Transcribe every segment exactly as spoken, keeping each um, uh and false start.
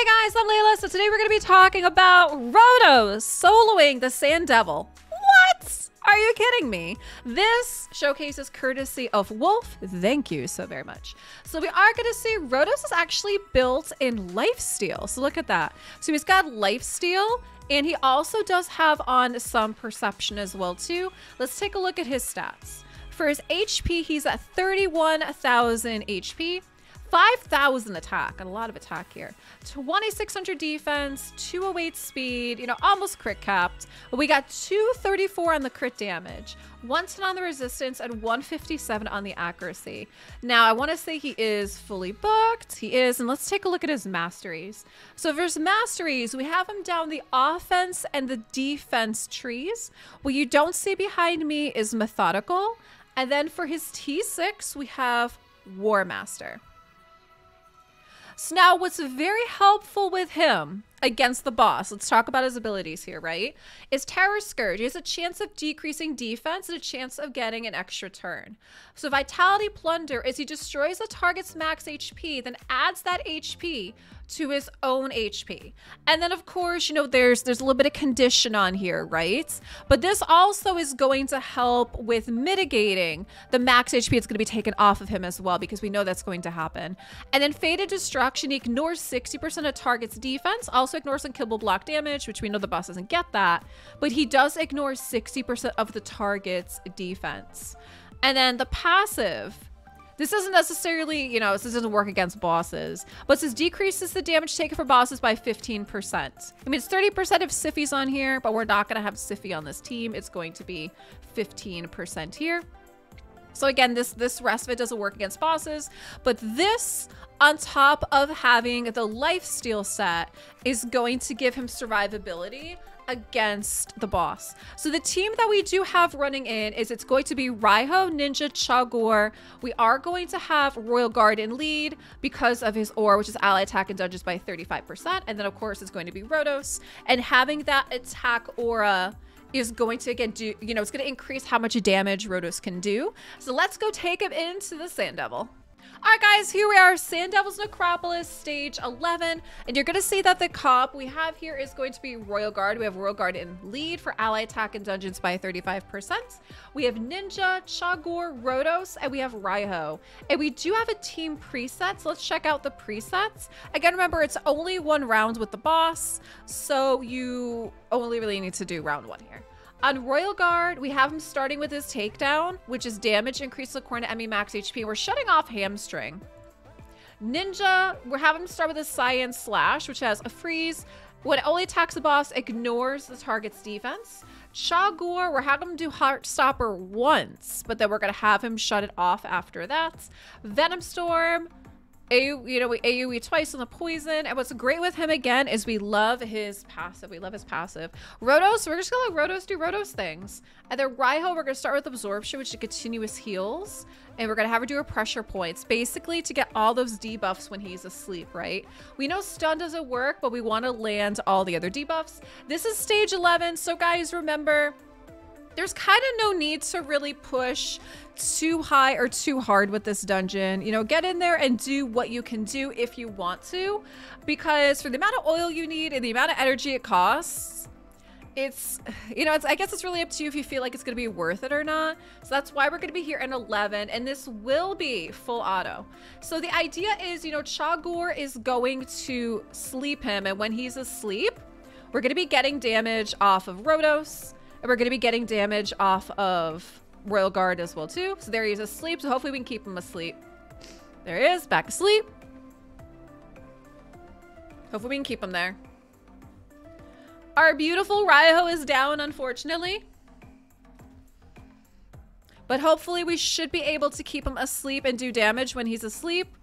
Hey guys, I'm Layla. So today we're going to be talking about Rotos soloing the Sand Devil. What? Are you kidding me? This showcases courtesy of Wolf. Thank you so very much. So we are going to see Rotos is actually built in lifesteal. So look at that. So he's got lifesteal and he also does have on some perception as well too. Let's take a look at his stats. For his H P, he's at thirty-one thousand H P. five thousand attack, a lot of attack here. twenty-six hundred defense, two oh eight speed, you know, almost crit capped. We got two thirty-four on the crit damage, one ten on the resistance, and one fifty-seven on the accuracy. Now, I want to say he is fully booked. He is, and let's take a look at his masteries. So for his masteries, we have him down the offense and the defense trees. What you don't see behind me is methodical. And then for his T six, we have War Master. So now what's very helpful with him against the boss, let's talk about his abilities here, right, is Terror Scourge. He has a chance of decreasing defense and a chance of getting an extra turn. So Vitality Plunder is he destroys the target's max H P, then adds that H P to his own H P. And then of course, you know, there's there's a little bit of condition on here, right? But this also is going to help with mitigating the max H P that's going to be taken off of him as well, because we know that's going to happen. And then Fated Destruction, he ignores sixty percent of target's defense, also ignores unkillable block damage, which we know the boss doesn't get that, but he does ignore sixty percent of the target's defense. And then the passive, this isn't necessarily, you know, this doesn't work against bosses, but this decreases the damage taken for bosses by fifteen percent. I mean, it's thirty percent of Siffy's on here, but we're not going to have Siffy on this team. It's going to be fifteen percent here. So again, this, this rest of it doesn't work against bosses, but this, on top of having the lifesteal set, is going to give him survivability against the boss. So the team that we do have running in is it's going to be Raiho, Ninja, Chagor. We are going to have Royal Guard in lead because of his ore, which is ally attack and dodges by thirty-five percent. And then of course it's going to be Rotos, and having that attack aura is going to, again, do, you know, it's going to increase how much damage Rotos can do. So let's go take him into the Sand Devil. All right, guys, here we are, Sand Devil's Necropolis, stage eleven, and you're going to see that the comp we have here is going to be Royal Guard. We have Royal Guard in lead for ally attack and dungeons by thirty-five percent. We have Ninja, Chagor, Rotos, and we have Raiho. And we do have a team preset, so let's check out the presets. Again, remember, it's only one round with the boss, so you only really need to do round one here. On Royal Guard, we have him starting with his takedown, which is damage increase the corner enemy max H P. We're shutting off Hamstring. Ninja, we're having him start with his Cyan Slash, which has a freeze. When it only attacks the boss, ignores the target's defense. Chagor, we're having him do Heartstopper once, but then we're going to have him shut it off after that. Venom Storm, A O E, you know, we A O E twice on the poison. And what's great with him again is we love his passive. We love his passive. Rotos, we're just gonna let Rotos do Rotos things. And then Raiho, we're gonna start with absorption, which is continuous heals. And we're gonna have her do her pressure points, basically to get all those debuffs when he's asleep, right? We know stun doesn't work, but we wanna land all the other debuffs. This is stage eleven, so guys, remember, there's kind of no need to really push too high or too hard with this dungeon. You know, get in there and do what you can do if you want to, because for the amount of oil you need and the amount of energy it costs, it's, you know, it's, I guess it's really up to you if you feel like it's going to be worth it or not. So that's why we're going to be here in eleven, and this will be full auto. So the idea is, you know, Chagor is going to sleep him, and when he's asleep, we're going to be getting damage off of Rotos. And we're going to be getting damage off of Royal Guard as well, too. So there he is asleep. So hopefully we can keep him asleep. There he is, back asleep. Hopefully we can keep him there. Our beautiful Raiho is down, unfortunately. But hopefully we should be able to keep him asleep and do damage when he's asleep.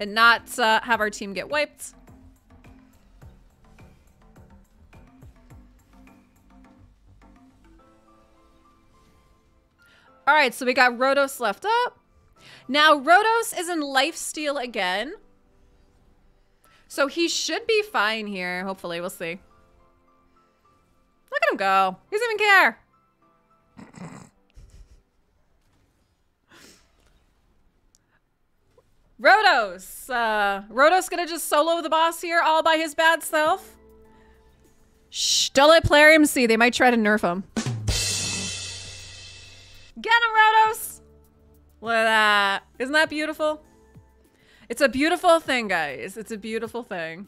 And not uh, have our team get wiped. All right, so we got Rotos left up. Now, Rotos is in lifesteal again. So he should be fine here. Hopefully, we'll see. Look at him go. He doesn't even care. Rotos! Uh, Rotos gonna just solo the boss here all by his bad self. Shh, don't let Plarium see. They might try to nerf him. Get him, Rotos! Look at that. Isn't that beautiful? It's a beautiful thing, guys. It's a beautiful thing.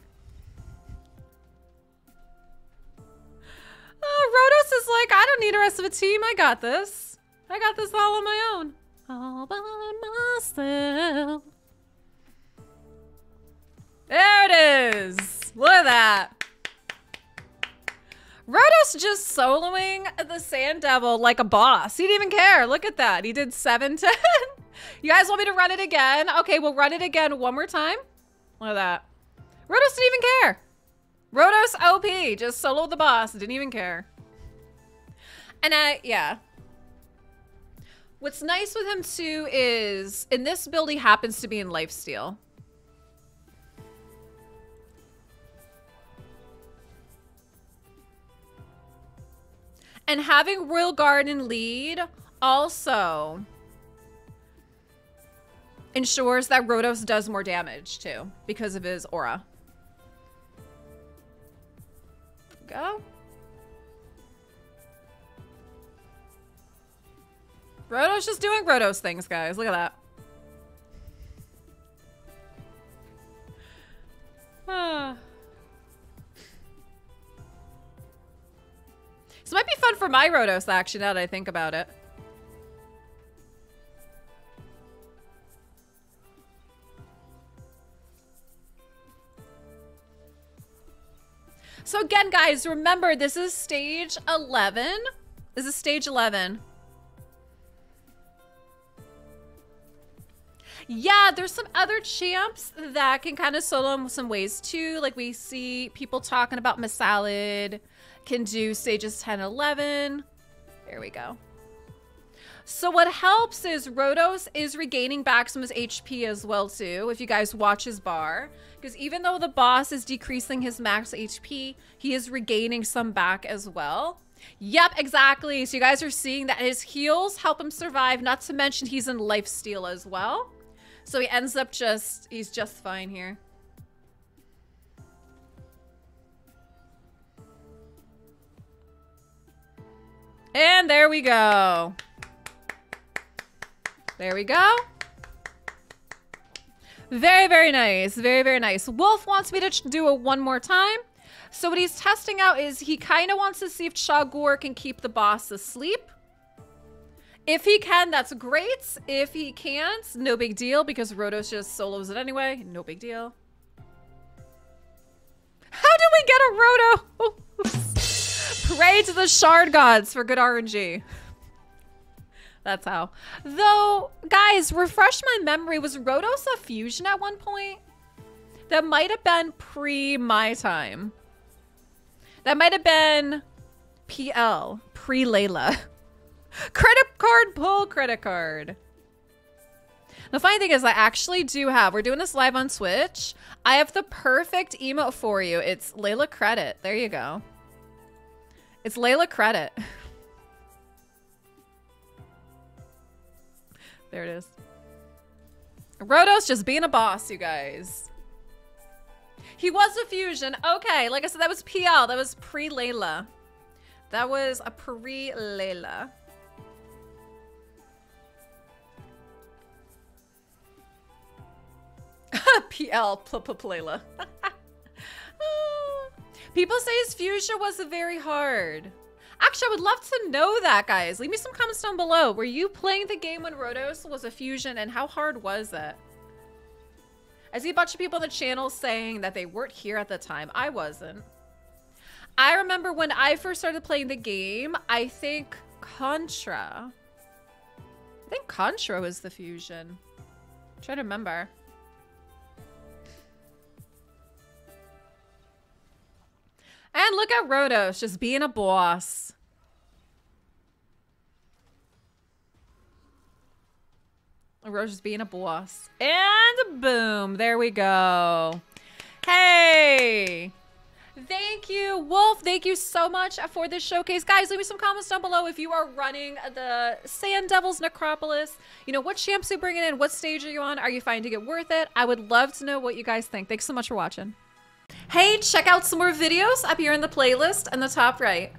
Uh, Rotos is like, I don't need the rest of a team. I got this. I got this all on my own. All by myself. There it is. Look at that. Rotos just soloing the Sand Devil like a boss. He didn't even care. Look at that. He did seven ten. You guys want me to run it again? Okay, we'll run it again one more time. Look at that. Rotos didn't even care. Rotos O P just soloed the boss. Didn't even care. And I, yeah. What's nice with him too is in this build he happens to be in lifesteal. And having Royal Guard in lead also ensures that Rotos does more damage too because of his aura. Go. Rotos just doing Rotos things, guys. Look at that. Ah. This might be fun for my Rotos action now that I think about it. So again, guys, remember this is stage eleven. This is stage eleven. Yeah, there's some other champs that can kind of solo in some ways too. Like we see people talking about Masalid can do stages ten, eleven. There we go. So what helps is Rotos is regaining back some of his H P as well too, if you guys watch his bar. Because even though the boss is decreasing his max H P, he is regaining some back as well. Yep, exactly. So you guys are seeing that his heals help him survive, not to mention he's in lifesteal as well. So he ends up just, he's just fine here. And there we go. There we go. Very, very nice. Very, very nice. Wolf wants me to do it one more time. So what he's testing out is he kind of wants to see if Chagor can keep the boss asleep. If he can, that's great. If he can't, no big deal because Rotos just solos it anyway. No big deal. How do we get a Rotos? Pray to the shard gods for good R N G. That's how. Though, guys, refresh my memory. Was Rotos a fusion at one point? That might have been pre my time. That might have been P L, pre Layla. Credit card pull, credit card. The funny thing is I actually do have, we're doing this live on Twitch. I have the perfect emote for you. It's Layla Credit. There you go. It's Layla Credit. There it is. Rotos just being a boss, you guys. He was a fusion. Okay, like I said, that was P L. That was pre-Layla. That was a pre-Layla. P L, pl-pl-playla. People say his fusion was very hard. Actually, I would love to know that, guys. Leave me some comments down below. Were you playing the game when Rotos was a fusion, and how hard was it? I see a bunch of people on the channel saying that they weren't here at the time. I wasn't. I remember when I first started playing the game, I think Contra. I think Contra was the fusion. I'm trying to remember. And look at Rotos just being a boss. Rotos just being a boss. And boom. There we go. Hey. Thank you, Wolf. Thank you so much for this showcase. Guys, leave me some comments down below if you are running the Sand Devil's Necropolis. You know, what champs are you bringing in? What stage are you on? Are you finding it worth it? I would love to know what you guys think. Thanks so much for watching. Hey, check out some more videos up here in the playlist in the top right.